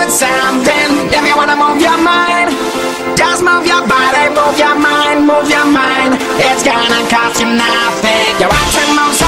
doing something. If you wanna move your mind, just move your body, move your mind, move your mind. It's gonna cost you nothing. You're watching most